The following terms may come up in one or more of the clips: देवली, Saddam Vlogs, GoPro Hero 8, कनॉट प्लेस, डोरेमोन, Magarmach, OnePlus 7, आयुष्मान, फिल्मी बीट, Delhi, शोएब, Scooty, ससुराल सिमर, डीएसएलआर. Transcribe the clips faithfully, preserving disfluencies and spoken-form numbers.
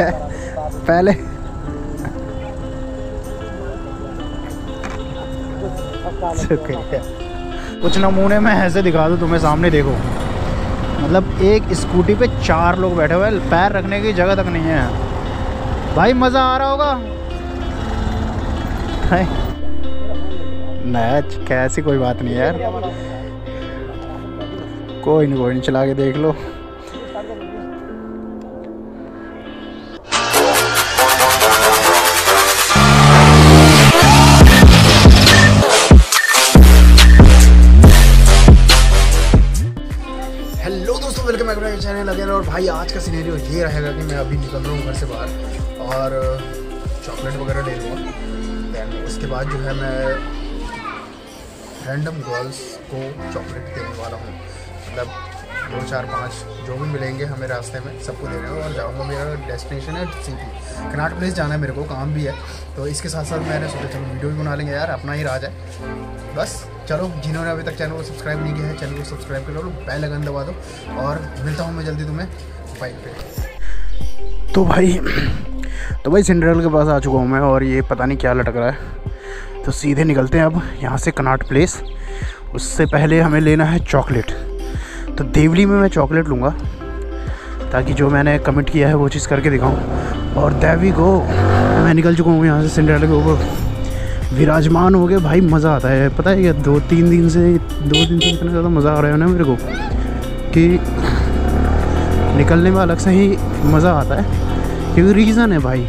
पहले कुछ नमूने मैं ऐसे दिखा दूँ तुम्हें सामने, देखो मतलब एक स्कूटी पे चार लोग बैठे हुए हैं, पैर रखने की जगह तक नहीं है। भाई मज़ा आ रहा होगा। नहीं कैसी कोई बात नहीं यार, कोई नहीं कोई नहीं, चला के देख लो। और भाई आज का सिनेरियो ये रहेगा कि मैं अभी निकल रहा हूँ घर से बाहर और चॉकलेट वगैरह ले लूँगा, दैन उसके बाद जो है मैं रैंडम गर्ल्स को चॉकलेट देने वाला हूँ। मतलब दो चार पांच जो भी मिलेंगे हमें रास्ते में सबको देने वाला और जाऊँगा। मेरा डेस्टिनेशन है सीपी, कर्नाटक प्लेस जाना है, मेरे को काम भी है। तो इसके साथ साथ मैंने सोचा चलो वीडियो भी बना लेंगे यार, अपना ही राज है बस। चलो जिन्होंने अभी तक चैनल को सब्सक्राइब नहीं किया है चैनल को सब्सक्राइब कर लो, बेल आइकन दबा दो और मिलता हूँ मैं जल्दी तुम्हें बाइक पे। तो भाई तो भाई सिंड्रेल के पास आ चुका हूँ मैं और ये पता नहीं क्या लटक रहा है। तो सीधे निकलते हैं अब यहाँ से कर्नाटक प्लेस। उससे पहले हमें लेना है चॉकलेट, तो देवली में मैं चॉकलेट लूँगा ताकि जो मैंने कमिट किया है वो चीज़ करके दिखाऊँ। और देवी को मैं निकल चुका हूँ यहाँ से सिंड्रेल के ऊपर विराजमान हो गए। भाई मज़ा आता है, पता है क्या दो तीन दिन से दो दिन से इतना ज़्यादा मज़ा आ रहा है ना मेरे को कि निकलने में अलग से ही मज़ा आता है। क्योंकि रीज़न है भाई,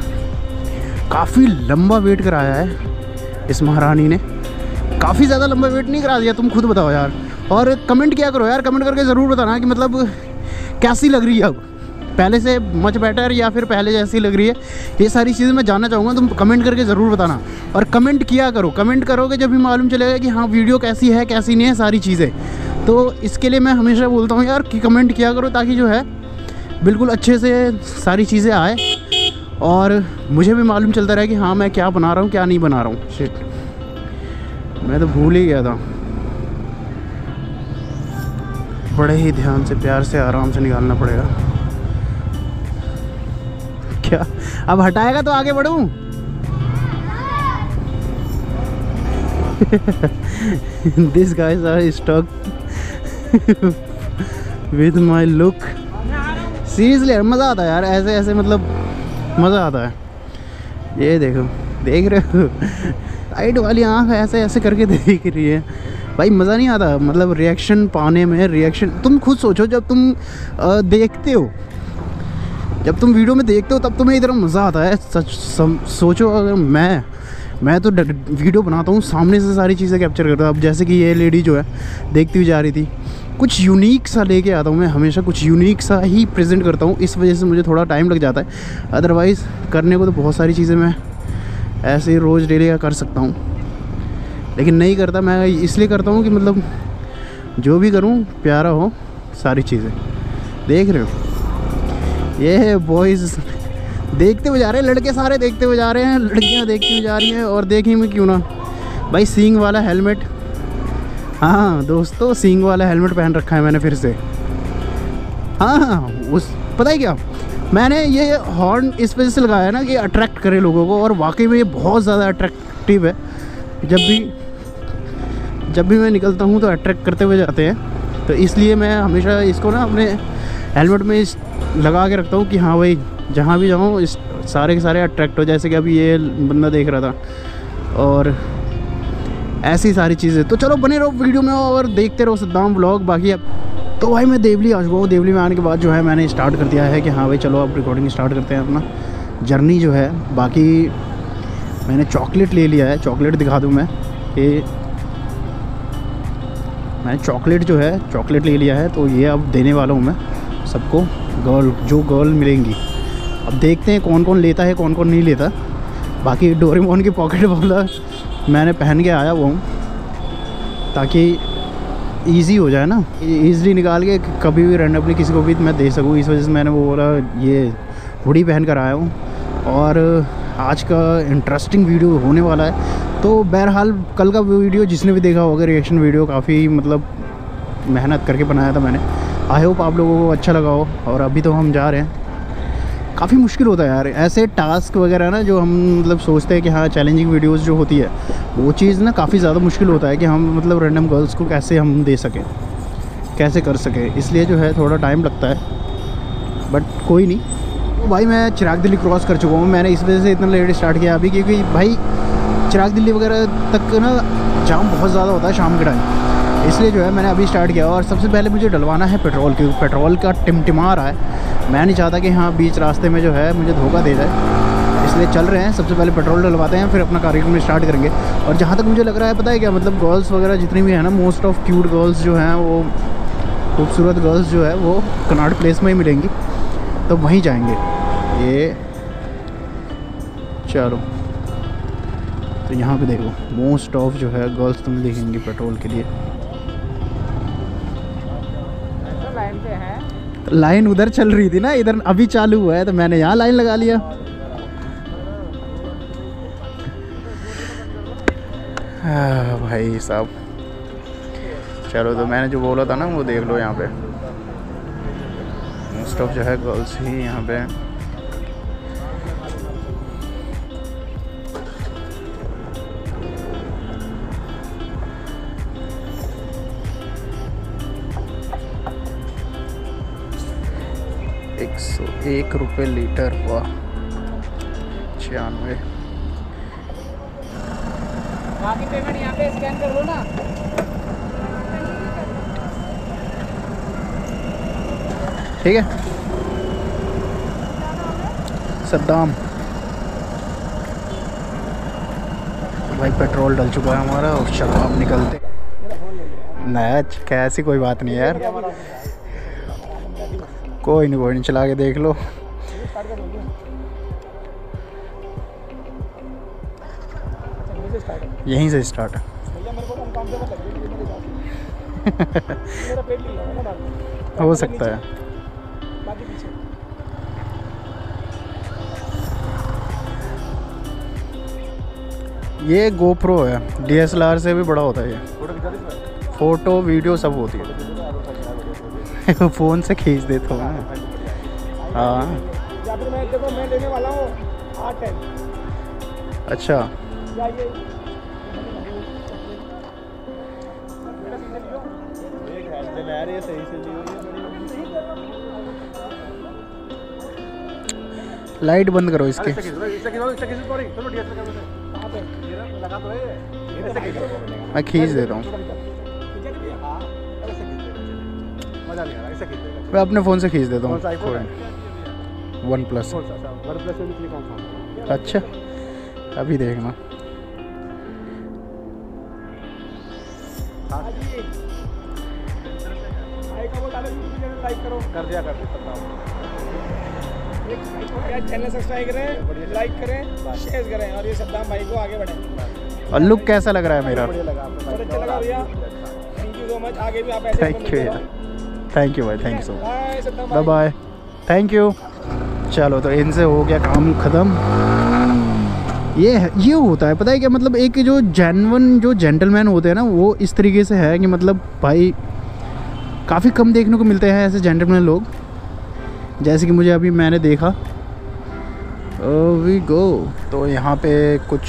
काफ़ी लंबा वेट कराया है इस महारानी ने, काफ़ी ज़्यादा लंबा वेट नहीं करा दिया। तुम खुद बताओ यार और कमेंट क्या करो यार, कमेंट करके ज़रूर बताना कि मतलब कैसी लग रही है अब, पहले से मच बेटर या फिर पहले जैसी लग रही है। ये सारी चीज़ें मैं जानना चाहूँगा, तुम कमेंट करके ज़रूर बताना। और कमेंट किया करो, कमेंट करोगे जब भी मालूम चलेगा कि हाँ वीडियो कैसी है कैसी नहीं है सारी चीज़ें। तो इसके लिए मैं हमेशा बोलता हूँ यार कि कमेंट किया करो ताकि जो है बिल्कुल अच्छे से सारी चीज़ें आए और मुझे भी मालूम चलता रहे कि हाँ मैं क्या बना रहा हूँ क्या नहीं बना रहा हूँ। शिट मैं तो भूल ही गया था। बड़े ही ध्यान से प्यार से आराम से निकालना पड़ेगा। अब हटाएगा तो आगे बढ़ूं। These guys are stuck with my look. Seriously मज़ा आता है यार ऐसे ऐसे, मतलब मज़ा आता है। ये देखो देख रहे हो साइड वाली आँख ऐसे ऐसे करके देख रही है। भाई मज़ा नहीं आता मतलब रिएक्शन पाने में। रिएक्शन तुम खुद सोचो, जब तुम आ, देखते हो, जब तुम वीडियो में देखते हो तब तुम्हें इधर मज़ा आता है। सच सम, सोचो अगर मैं मैं तो वीडियो बनाता हूँ सामने से सारी चीज़ें कैप्चर करता हूँ। अब जैसे कि ये लेडी जो है देखती हुई जा रही थी, कुछ यूनिक सा लेके आता हूँ मैं हमेशा, कुछ यूनिक सा ही प्रेजेंट करता हूँ। इस वजह से मुझे थोड़ा टाइम लग जाता है, अदरवाइज़ करने को तो बहुत सारी चीज़ें मैं ऐसे ही रोज़ डेली का कर सकता हूँ, लेकिन नहीं करता। मैं इसलिए करता हूँ कि मतलब जो भी करूँ प्यारा हो सारी चीज़ें। देख रहे हो ये बॉयज़ देखते हुए जा रहे हैं, लड़के सारे देखते हुए जा रहे हैं, लड़कियां देखती हुई जा रही हैं और देखेंगे क्यों ना। भाई सींग वाला हेलमेट, हाँ दोस्तों सींग वाला हेलमेट पहन रखा है मैंने फिर से। हाँ उस पता है क्या मैंने ये हॉर्न इस वजह से लगाया है ना कि अट्रैक्ट करे लोगों को, और वाकई में ये बहुत ज़्यादा अट्रैक्टिव है। जब भी जब भी मैं निकलता हूँ तो अट्रैक्ट करते हुए जाते हैं, तो इसलिए मैं हमेशा इसको ना अपने हेलमेट में लगा के रखता हूँ कि हाँ भाई जहाँ भी जाऊँ इस सारे के सारे अट्रैक्ट हो। जैसे कि अभी ये बंदा देख रहा था और ऐसी सारी चीज़ें। तो चलो बने रहो वीडियो में और देखते रहो सद्दाम व्लॉग। बाकी अब तो भाई मैं देवली आ चुका हूँ। देवली में आने के बाद जो है मैंने स्टार्ट कर दिया है कि हाँ भाई चलो अब रिकॉर्डिंग स्टार्ट करते हैं अपना जर्नी जो है। बाकी मैंने चॉकलेट ले लिया है, चॉकलेट दिखा दूँ मैं कि मैंने चॉकलेट जो है चॉकलेट ले लिया है। तो ये अब देने वाला हूँ मैं सबको, गर्ल जो गर्ल मिलेंगी। अब देखते हैं कौन कौन लेता है कौन कौन नहीं लेता। बाकी डोरेमोन की पॉकेट वाला मैंने पहन के आया हुआ हूँ ताकि इजी हो जाए ना, ईज़िली निकाल के कभी भी रैंडमली किसी को भी मैं दे सकूँ। इस वजह से मैंने वो बोला ये हुडी पहन कर आया हूँ। और आज का इंटरेस्टिंग वीडियो होने वाला है। तो बहरहाल कल का वीडियो जिसने भी देखा होगा रिएक्शन वीडियो, काफ़ी मतलब मेहनत करके बनाया था मैंने। आई होप आप लोगों को अच्छा लगा हो। और अभी तो हम जा रहे हैं, काफ़ी मुश्किल होता है यार ऐसे टास्क वगैरह ना, जो हम मतलब सोचते हैं कि हाँ चैलेंजिंग वीडियोस जो होती है वो चीज़ ना काफ़ी ज़्यादा मुश्किल होता है कि हम मतलब रैंडम गर्ल्स को कैसे हम दे सकें, कैसे कर सकें, इसलिए जो है थोड़ा टाइम लगता है, बट कोई नहीं। तो भाई मैं चिराग दिल्ली क्रॉस कर चुका हूँ, मैंने इस वजह से इतना लेट स्टार्ट किया अभी क्योंकि भाई चिराग दिल्ली वगैरह तक ना जाम बहुत ज़्यादा होता है शाम के टाइम, इसलिए जो है मैंने अभी स्टार्ट किया। और सबसे पहले मुझे डलवाना है पेट्रोल, क्योंकि पेट्रोल का टिमटिमा रहा है, मैं नहीं चाहता कि हाँ बीच रास्ते में जो है मुझे धोखा दे जाए, इसलिए चल रहे हैं। सबसे पहले पेट्रोल डलवाते हैं, फिर अपना कार्यक्रम स्टार्ट करेंगे। और जहाँ तक मुझे लग रहा है पता है क्या, मतलब गर्ल्स वगैरह जितनी भी है ना, मोस्ट ऑफ क्यूट गर्ल्स जो हैं, वो खूबसूरत गर्ल्स जो है वो कनॉट प्लेस में ही मिलेंगी, तो वहीं जाएंगे। ये चलो तो यहाँ पर देखो मोस्ट ऑफ जो है गर्ल्स तुम्हें दिखेंगी पेट्रोल के लिए। लाइन उधर चल रही थी ना, इधर अभी चालू हुआ है तो मैंने यहाँ लाइन लगा लिया। आ, भाई साहब चलो, तो मैंने जो बोला था ना वो देख लो, यहाँ पे मोस्ट ऑफ जो है गर्ल्स ही यहाँ पे। एक सौ एक रुपये लीटर हुआ, छियानवे। बाकी पेमेंट यहाँ पे स्कैन कर लो ना। ठीक है सद्दाम भाई, पेट्रोल डल चुका है हमारा और चलो हम निकलते। नहीं ऐसी कोई बात नहीं यार, कोई नहीं कोई नहीं, चला के देख लो। यहीं से स्टार्ट हो सकता है। ये गोप्रो है, डीएसएलआर से भी बड़ा होता है ये, फोटो वीडियो सब होती है। फ़ोन से खींच देता हूँ हाँ। मैं लेने वाला हूँ आठ। अच्छा लाइट बंद करो इसके। मैं खींच दे रहा हूँ, मैं अपने फ़ोन से खींच देता हूँ। OnePlus. अच्छा अभी देखना। चैनल सब्सक्राइब करें, लाइक करें, शेयर करें और ये सद्दाम भाई को आगे बढ़ाएं। और लुक कैसा लग रहा है मेरा? थैंक यू सो मच, आगे भी आप ऐसे। थैंक यू, थैंक यू भाई, thank you so much, bye bye, thank you. चलो तो इनसे हो गया काम ख़त्म। ये ये होता है पता है क्या, मतलब एक जो जेन्युइन जो जेंटलमैन होते हैं ना, वो इस तरीके से है कि मतलब भाई काफ़ी कम देखने को मिलते हैं ऐसे जेंटलमैन लोग, जैसे कि मुझे अभी मैंने देखा। Oh we go. तो यहाँ पे कुछ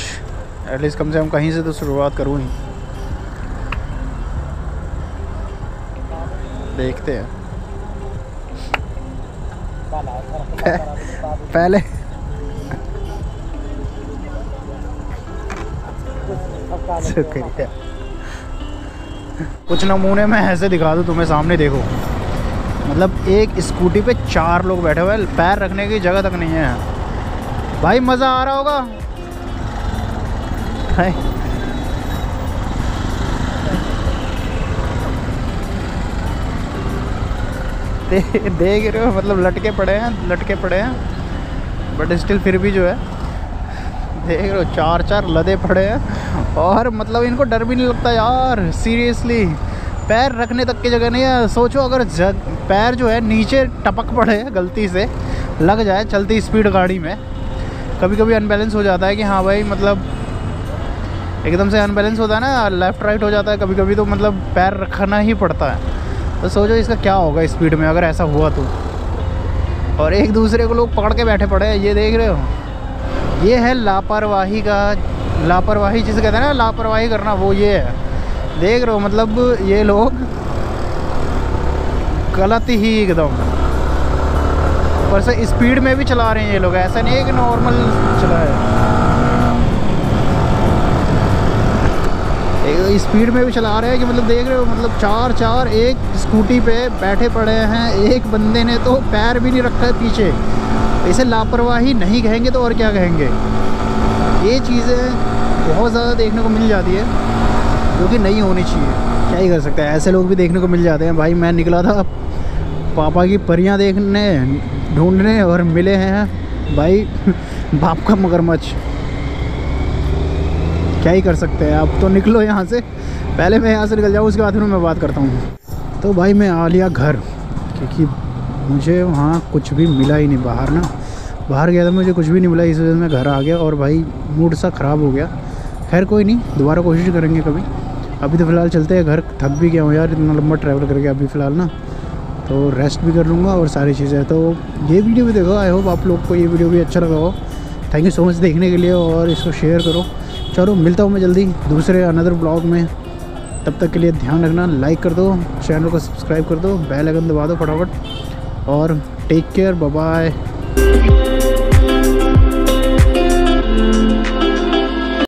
एटलीस्ट कम से कम कहीं से तो शुरुआत करूँ ही, देखते हैं। पहले शुक्रिया। कुछ नमूने मैं ऐसे दिखा दूँ तुम्हें सामने, देखो मतलब एक स्कूटी पे चार लोग बैठे हुए, पैर रखने की जगह तक नहीं है भाई। मज़ा आ रहा होगा भाई। दे देख रहे हो मतलब लटके पड़े हैं, लटके पड़े हैं, बट स्टिल फिर भी जो है देख रहे हो चार चार लदे पड़े हैं। और मतलब इनको डर भी नहीं लगता यार, सीरियसली पैर रखने तक की जगह नहीं है। सोचो अगर पैर जो है नीचे टपक पड़े गलती से, लग जाए चलती स्पीड गाड़ी में, कभी कभी अनबैलेंस हो जाता है कि हाँ भाई मतलब एकदम से अनबैलेंस होता है ना, लेफ़्ट राइट हो जाता है कभी कभी, तो मतलब पैर रखना ही पड़ता है। तो सोचो इसका क्या होगा स्पीड में अगर ऐसा हुआ तो। और एक दूसरे को लोग पकड़ के बैठे पड़े हैं, ये देख रहे हो। ये है लापरवाही का, लापरवाही जिसे कहते हैं ना, लापरवाही करना, वो ये है। देख रहे हो, मतलब ये लोग गलत ही एकदम, पर से स्पीड में भी चला रहे हैं ये लोग, ऐसा नहीं है कि नॉर्मल चला है, स्पीड में भी चला रहे हैं कि मतलब देख रहे हो, मतलब चार चार एक स्कूटी पे बैठे पड़े हैं, एक बंदे ने तो पैर भी नहीं रखा है पीछे। इसे लापरवाही नहीं कहेंगे तो और क्या कहेंगे। ये चीज़ें बहुत ज़्यादा देखने को मिल जाती है जो कि नहीं होनी चाहिए, क्या ही कर सकते हैं, ऐसे लोग भी देखने को मिल जाते हैं। भाई मैं निकला था पापा की परियां देखने, ढूंढने, और मिले हैं भाई बाप का मगरमच्छ, क्या ही कर सकते हैं। आप तो निकलो यहाँ से, पहले मैं यहाँ से निकल जाऊँ, उसके बाद में मैं बात करता हूँ। तो भाई मैं आ लिया घर, क्योंकि मुझे वहाँ कुछ भी मिला ही नहीं, बाहर ना बाहर गया था, मुझे कुछ भी नहीं मिला, इस वजह से मैं घर आ गया और भाई मूड सा ख़राब हो गया। खैर कोई नहीं, दोबारा कोशिश करेंगे कभी, अभी तो फ़िलहाल चलते हैं घर। थक भी गया हूँ यार इतना लंबा ट्रैवल करके, अभी फ़िलहाल ना तो रेस्ट भी कर लूँगा और सारी चीज़ें। तो ये वीडियो भी देखो, आई होप आप लोग को ये वीडियो भी अच्छा लगा हो। थैंक यू सो मच देखने के लिए और इसको शेयर करो। चलो मिलता हूँ मैं जल्दी दूसरे अनदर व्लॉग में, तब तक के लिए ध्यान रखना, लाइक कर दो, चैनल को सब्सक्राइब कर दो, बेल आइकन दबा दो फटाफट, और टेक केयर, बाय बाय।